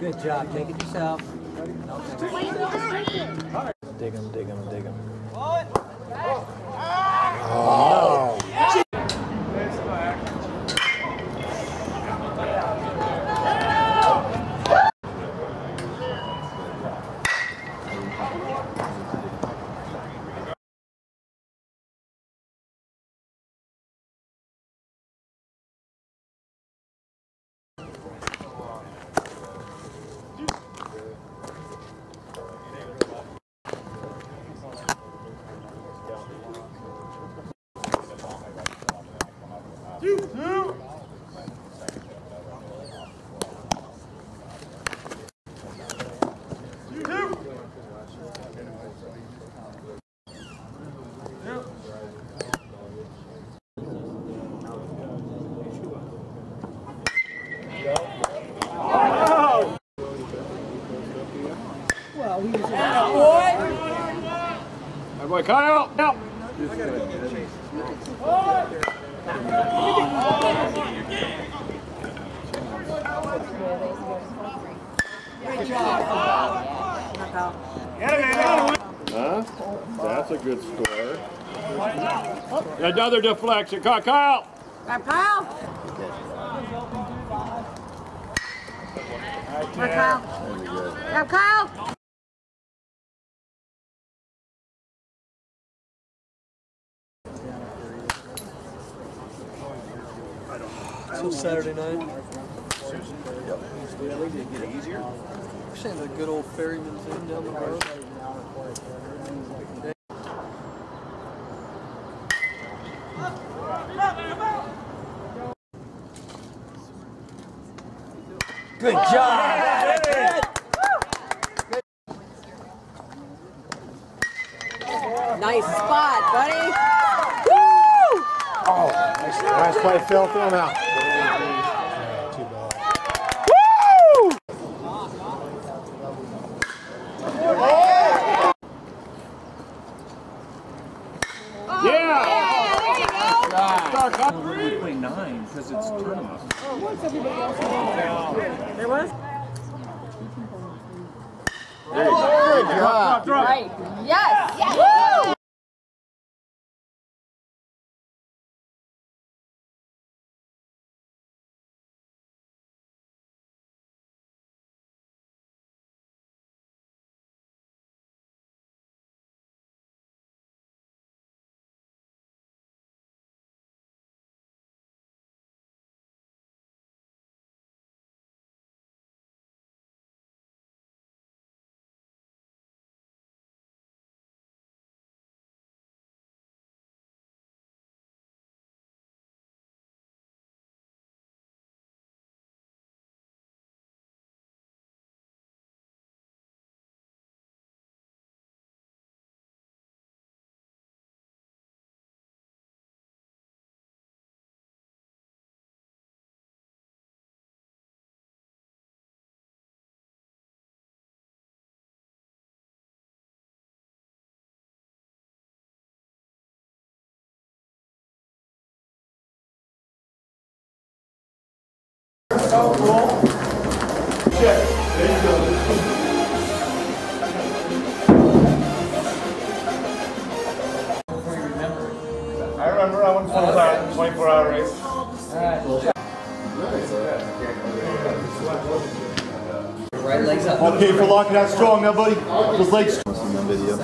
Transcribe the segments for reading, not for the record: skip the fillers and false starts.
Good job, take it yourself. Dig him, dig him, dig him. Oh! Boy, Kyle, help! I gotta go get Chase. Great job. That's a good score. Another deflection. Kyle! Grab Kyle! Saturday night. Yeah, we did get it easier. Actually, the good old ferryman's in down the road. Good job! Yeah. Nice spot, buddy! Woo! Oh, nice play, Phil. Throw him out. Because it's tournament. Oh, what's everybody else? There was? There you go. Good job. Right. Yes. Yes. Woo! South roll. Check. There you go. Before you remember. I remember. I went full time, 24-hour race. All right. Right legs up. Okay, for locking out strong now, buddy. Those legs. Video.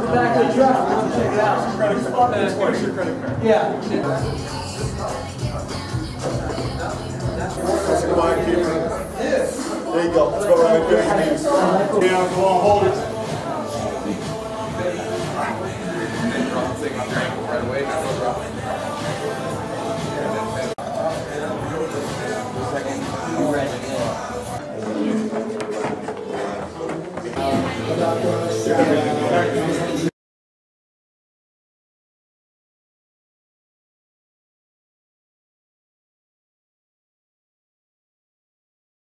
There you go. Let's go right there. Yeah, go on, hold it. Right away. Second. Ready.